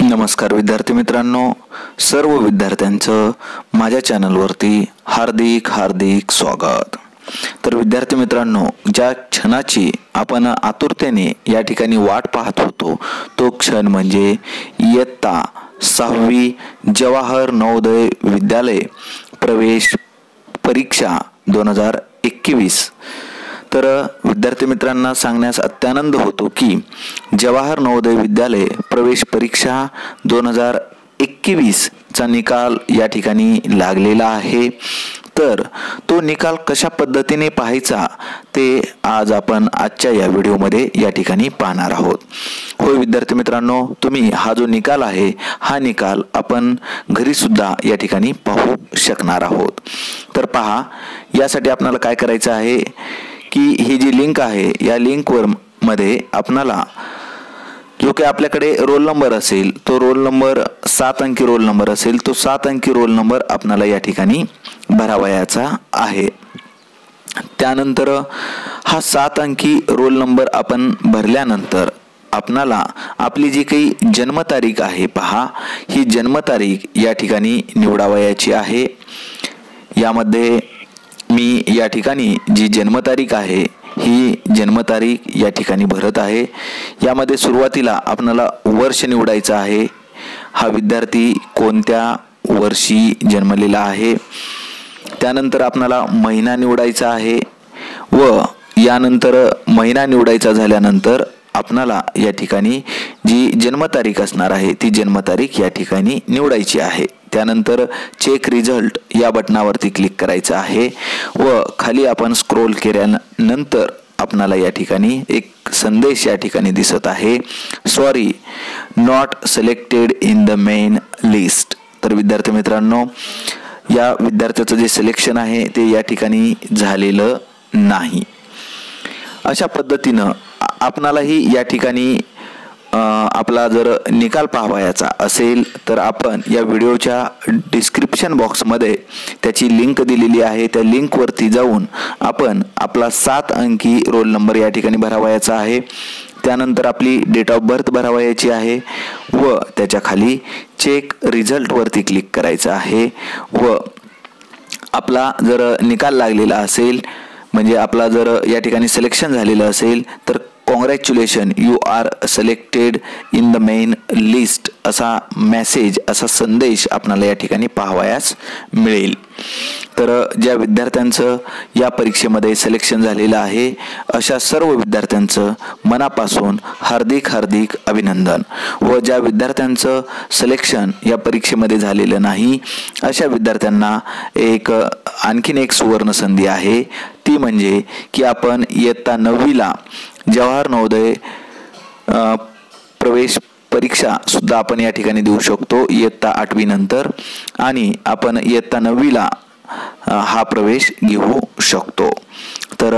नमस्कार विद्यार्थी मित्रांनो, सर्व विद्यार्थ्यांचं माझ्या चॅनलवरती हार्दिक हार्दिक स्वागत। तर विद्यार्थी मित्रांनो, ज्या क्षणाची आपण आतुरतेने या ठिकाणी वाट पाहत होतो तो क्षण म्हणजे इयत्ता 6वी जवाहर नवोदय विद्यालय प्रवेश परीक्षा 2021। तर विद्यार्थी मित्रांना सांगण्यास अत्यानंद होतो की जवाहर नवोदय विद्यालय प्रवेश परीक्षा 2021 चा निकाल या ठिकाणी लागलेला आहे। तर तो निकाल कशा पद्धतीने पाहायचा ते आज आपण आजच्या या व्हिडिओमध्ये या ठिकाणी पाहणार आहोत। होय विद्यार्थी मित्रांनो, तुम्ही हा जो निकाल आहे हा निकाल आपण घरी सुद्धा या ठिकाणी पाहू शकणार आहोत। तर पहा, यासाठी आपल्याला काय करायचं आहे की ही जी लिंक आहे या लिंकवर मध्ये आपल्याला जो की आपल्याकडे रोल नंबर असेल तो रोल नंबर 7 अंकी रोल नंबर असेल तो 7 अंकी रोल नंबर आपल्याला या ठिकाणी भरावयाचा आहे। त्यानंतर हा 7 अंकी रोल नंबर आपण भरल्यानंतर आपल्याला आपली जी काही जन्मतारीख आहे पहा, ही जन्मतारीख या ठिकाणी निवडावयाची आहे। यामध्ये मी या ठिकाणी जी जन्मतारीख आहे ही जन्मतारीख या ठिकाणी भरत आहे। यामध्ये सुरुवातीला आपल्याला वर्ष निवडायचं आहे, हा विद्यार्थी कोणत्या वर्षी जन्मलेला आहे। त्यानंतर आपल्याला महिना निवडायचा आहे व यानंतर महिना निवडायचा झाल्यानंतर आपल्याला या ठिकाणी जी जन्मतारीख असणार आहे ती जन्मतारीख या ठिकाणी निवडायची आहे। त्यानंतर चेक रिझल्ट या बटनावरती क्लिक करायचं आहे व खाली आपण स्क्रोल केल्यानंतर आपल्याला या ठिकाणी एक संदेश या ठिकाणी दिसत आहे, sorry not selected in the main list. तर विद्यार्थी मित्रांनो, या विद्यार्थ्याचं जे सिलेक्शन आहे ते या ठिकाणी झालेलं नाही। अशा पद्धतीनं आपणालाही या ठिकाणी आपला जर निकाल पाहायचा असेल तर आपण या व्हिडिओच्या डिस्क्रिप्शन बॉक्समध्ये त्याची लिंक दिलेली आहे, त्या लिंकवरती जाऊन आपण आपला 7 अंकी रोल नंबर या ठिकाणी भरावयाचा आहे। त्यानंतर आपली डेट ऑफ बर्थ भरावयाची आहे व त्याच्या खाली चेक रिझल्टवरती क्लिक करायचं आहे व आपला जर निकाल लागलेला असेल म्हणजे आपला जर या ठिकाणी सिलेक्शन झालेलं असेल तर congratulation you are selected in the main list असा मेसेज, असा संदेश आपल्याला या ठिकाणी पाहावयास मिळेल। तर ज्या विद्यार्थ्यांचं या परीक्षेमध्ये सिलेक्शन झालेलं आहे अशा सर्व विद्यार्थ्यांचं मनापासून हार्दिक हार्दिक अभिनंदन व ज्या विद्यार्थ्यांचं सिलेक्शन या परीक्षेमध्ये झालेलं नाही अशा विद्यार्थ्यांना एक आणखीन एक सुवर्ण संधी आहे, ती म्हणजे की आपण इयत्ता 9वीला जवाहर नवोदय प्रवेश परीक्षा सुद्धा आपण या ठिकाणी देऊ शकतो इयत्ता 8वी नंतर, आणि आपण इयत्ता 9वीला हा प्रवेश घेऊ शकतो। तर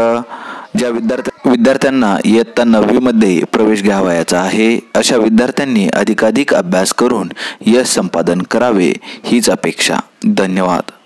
ज्या विद्यार्थ्यांना इयत्ता 9वी मध्ये प्रवेश घ्यावयाचा आहे अशा विद्यार्थ्यांनी अधिकाधिक अभ्यास करून यश संपादन करावे हीच अपेक्षा। धन्यवाद।